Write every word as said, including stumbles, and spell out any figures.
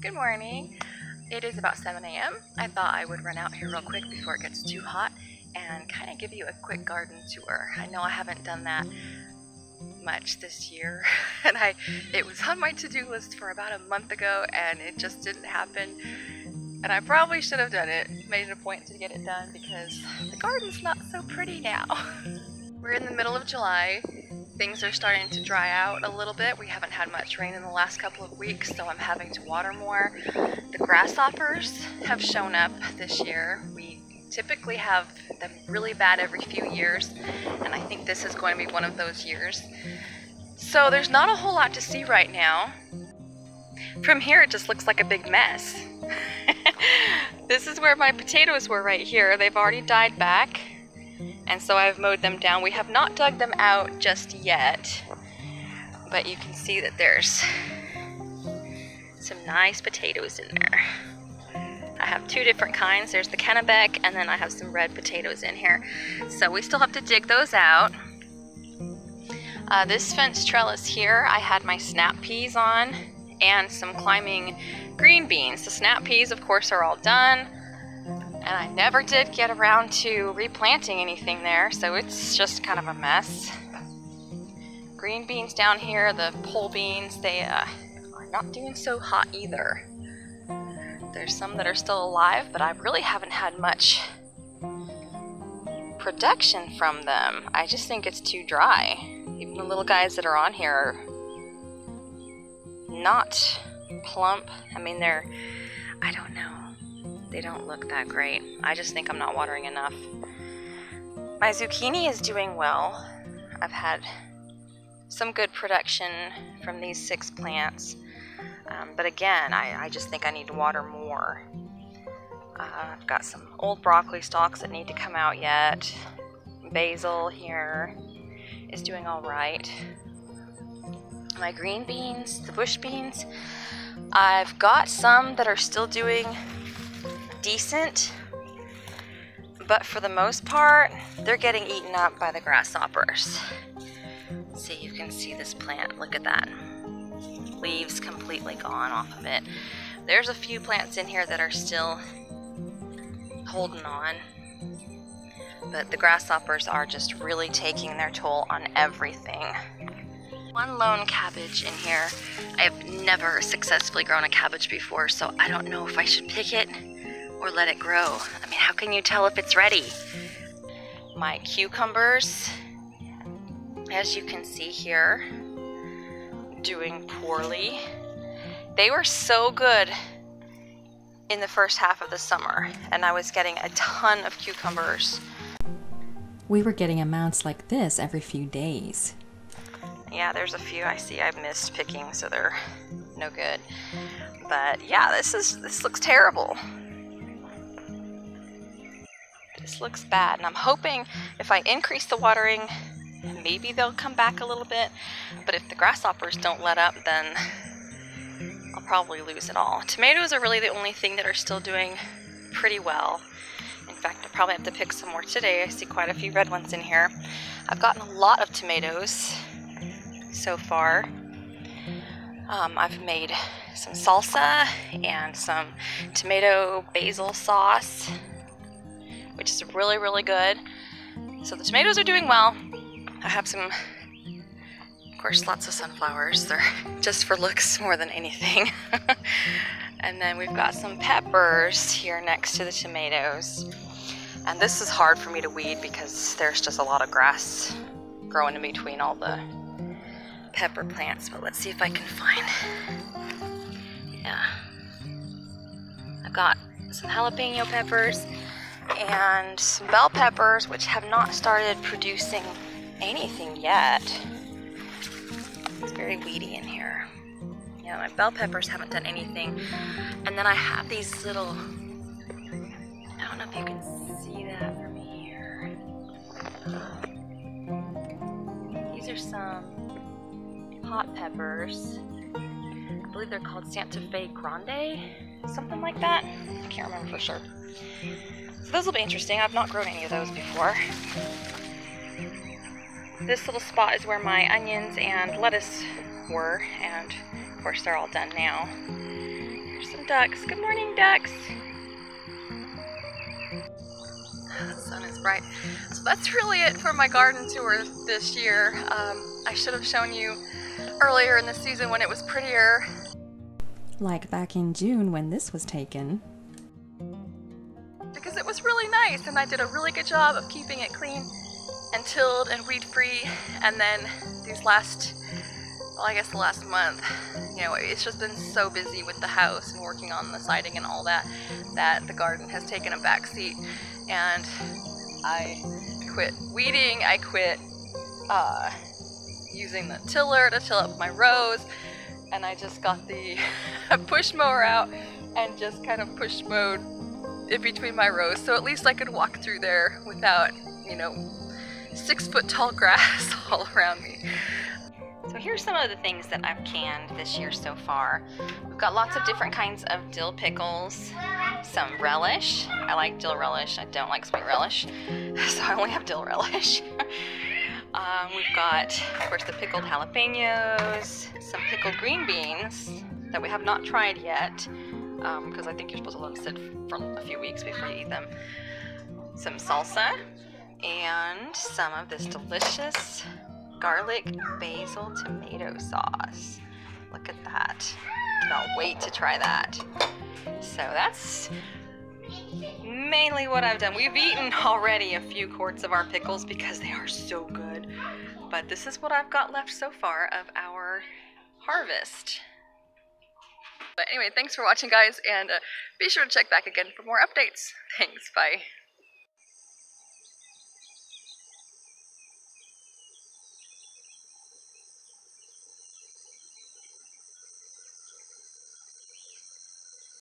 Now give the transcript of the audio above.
Good morning. It is about seven A M I thought I would run out here real quick before it gets too hot and kind of give you a quick garden tour. I know I haven't done that much this year, and I it was on my to-do list for about a month ago, and it just didn't happen. And I probably should have done it, made it a point to get it done, because the garden's not so pretty now. We're in the middle of July. Things are starting to dry out a little bit. We haven't had much rain in the last couple of weeks, so I'm having to water more. The grasshoppers have shown up this year. We typically have them really bad every few years, and I think this is going to be one of those years. So there's not a whole lot to see right now. From here, it just looks like a big mess. This is where my potatoes were right here. They've already died back. And so I've mowed them down. We have not dug them out just yet, but you can see that there's some nice potatoes in there. I have two different kinds. There's the Kennebec, and then I have some red potatoes in here. So we still have to dig those out. Uh, this fence trellis here, I had my snap peas on and some climbing green beans. The snap peas, of course, are all done. And I never did get around to replanting anything there, so it's just kind of a mess. Green beans down here, the pole beans, they uh, are not doing so hot either. There's some that are still alive, but I really haven't had much production from them. I just think it's too dry. Even the little guys that are on here are not plump. I mean, they're, I don't know. They don't look that great. I just think I'm not watering enough. My zucchini is doing well. I've had some good production from these six plants. Um, but again, I, I just think I need to water more. Uh, I've got some old broccoli stalks that need to come out yet. Basil here is doing all right. My green beans, the bush beans, I've got some that are still doing decent, but for the most part they're getting eaten up by the grasshoppers. See, you can see this plant, look at that, leaves completely gone off of it. There's a few plants in here that are still holding on, but the grasshoppers are just really taking their toll on everything. One lone cabbage in here. I've never successfully grown a cabbage before, so I don't know if I should pick it or let it grow. I mean, how can you tell if it's ready? My cucumbers, as you can see here, doing poorly. They were so good in the first half of the summer, and I was getting a ton of cucumbers. We were getting amounts like this every few days. Yeah, there's a few I see I missed picking, so they're no good. But yeah, this is this looks terrible. This looks bad, and I'm hoping if I increase the watering, maybe they'll come back a little bit, but if the grasshoppers don't let up, then I'll probably lose it all. Tomatoes are really the only thing that are still doing pretty well. In fact, I probably have to pick some more today. I see quite a few red ones in here. I've gotten a lot of tomatoes so far. Um, I've made some salsa and some tomato basil sauce, which is really, really good. So the tomatoes are doing well. I have some, of course, lots of sunflowers. They're just for looks more than anything. And then we've got some peppers here next to the tomatoes. And this is hard for me to weed because there's just a lot of grass growing in between all the pepper plants. But let's see if I can find, yeah. I've got some jalapeno peppers and some bell peppers, which have not started producing anything yet. It's very weedy in here. Yeah, my bell peppers haven't done anything. And then I have these little, I don't know if you can see that from here. These are some hot peppers. I believe they're called Santa Fe Grande, something like that. I can't remember for sure. So those will be interesting. I've not grown any of those before. This little spot is where my onions and lettuce were, and of course they're all done now. Here's the ducks. Good morning, ducks. The sun is bright. So that's really it for my garden tour this year. Um, I should have shown you earlier in the season when it was prettier. Like back in June when this was taken. Because it was really nice and I did a really good job of keeping it clean and tilled and weed free, and then these last, well, I guess the last month, you know, it's just been so busy with the house and working on the siding and all that, that the garden has taken a back seat. And I quit weeding, I quit uh, using the tiller to till up my rows, and I just got the push mower out and just kind of push mowed in between my rows, so at least I could walk through there without, you know, six foot tall grass all around me. So here's some of the things that I've canned this year so far. We've got lots of different kinds of dill pickles, some relish. I like dill relish, I don't like sweet relish, so I only have dill relish. um, we've got, of course, the pickled jalapenos, some pickled green beans that we have not tried yet, because um, I think you're supposed to let them sit for a few weeks before you eat them. Some salsa, and some of this delicious garlic basil tomato sauce. Look at that. Cannot wait to try that. So that's mainly what I've done. We've eaten already a few quarts of our pickles because they are so good. But this is what I've got left so far of our harvest. But anyway, thanks for watching, guys, and uh, be sure to check back again for more updates. Thanks, bye.